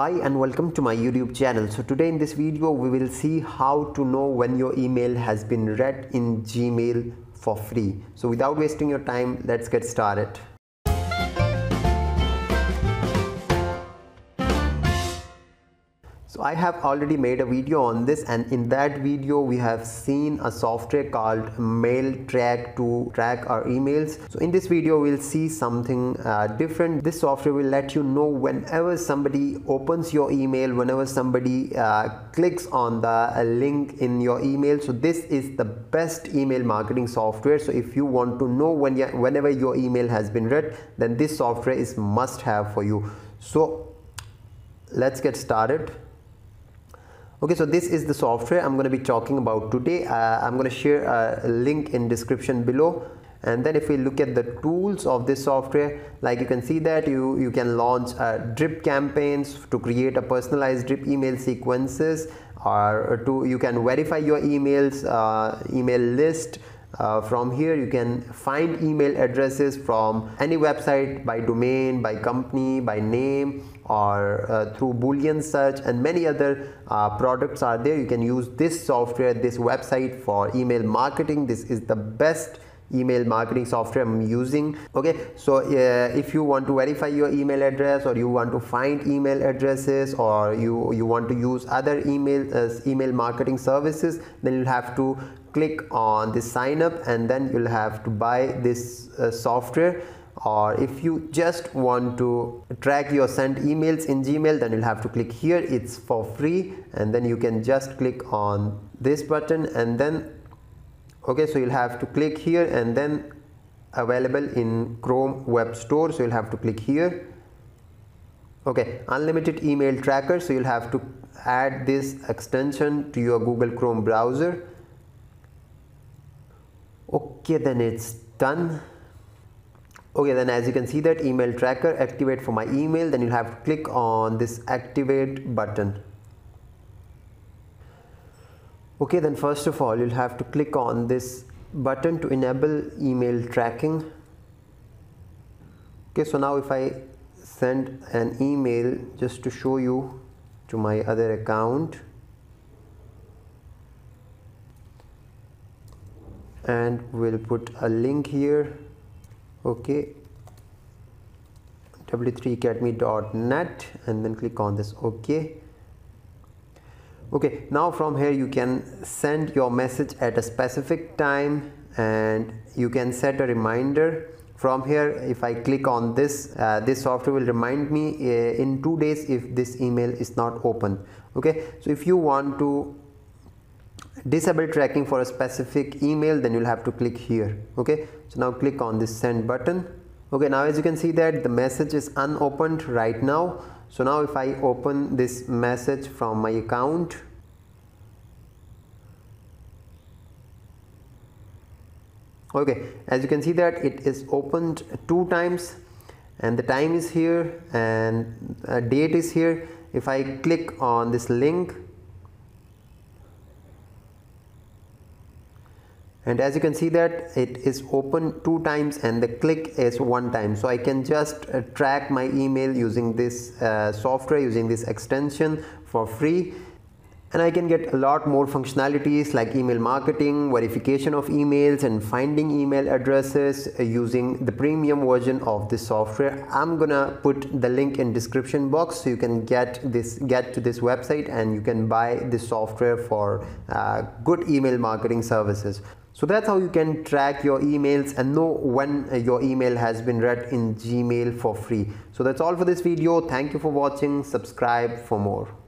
Hi and welcome to my YouTube channel. So today in this video we will see how to know when your email has been read in Gmail for free. So without wasting your time, let's get started. So I have already made a video on this, and in that video we have seen a software called MailTrack to track our emails. So in this video we'll see something different. This software will let you know whenever somebody opens your email, whenever somebody clicks on the link in your email. So this is the best email marketing software. So if you want to know whenever your email has been read, then this software is must have for you. So let's get started. Okay, so this is the software I'm going to be talking about today. I'm going to share a link in description below. And then if we look at the tools of this software, like you can see that you can launch drip campaigns to create a personalized drip email sequences, or you can verify your emails, email list. From here you can find email addresses from any website by domain, by company, by name, or through Boolean search, and many other products are there. You can use this software, this website, for email marketing. This is the best email marketing software I'm using. Okay, so if you want to verify your email address, or you want to find email addresses, or you want to use other email marketing services, then you'll have to click on this sign up, and then you'll have to buy this software. Or if you just want to track your sent emails in Gmail, then you'll have to click here. It's for free, and then you can just click on this button, and then okay, so you'll have to click here, and then available in Chrome Web Store, so you'll have to click here. Okay, unlimited email tracker, so you'll have to add this extension to your Google Chrome browser. Okay, then it's done. Okay, then as you can see that email tracker, activate for my email, then you'll have to click on this activate button. Okay, then first of all, you'll have to click on this button to enable email tracking. Okay, so now if I send an email, just to show you, to my other account, and we'll put a link here. Okay, w3academy.net, and then click on this okay. Okay, now from here you can send your message at a specific time, and you can set a reminder. From here, if I click on this, this software will remind me in 2 days if this email is not open. Okay, so if you want to disable tracking for a specific email, then you'll have to click here. Okay, so now click on this send button. Okay, now as you can see that the message is unopened right now. So now if I open this message from my account, okay, as you can see that it is opened 2 times, and the time is here, and a date is here. If I click on this link, and as you can see that it is open 2 times and the click is 1 time. So I can just track my email using this software, using this extension for free. And I can get a lot more functionalities like email marketing, verification of emails, and finding email addresses using the premium version of this software. I'm gonna put the link in description box, so you can get to this website, and you can buy this software for good email marketing services. So that's how you can track your emails and know when your email has been read in Gmail for free. So that's all for this video. Thank you for watching. Subscribe for more.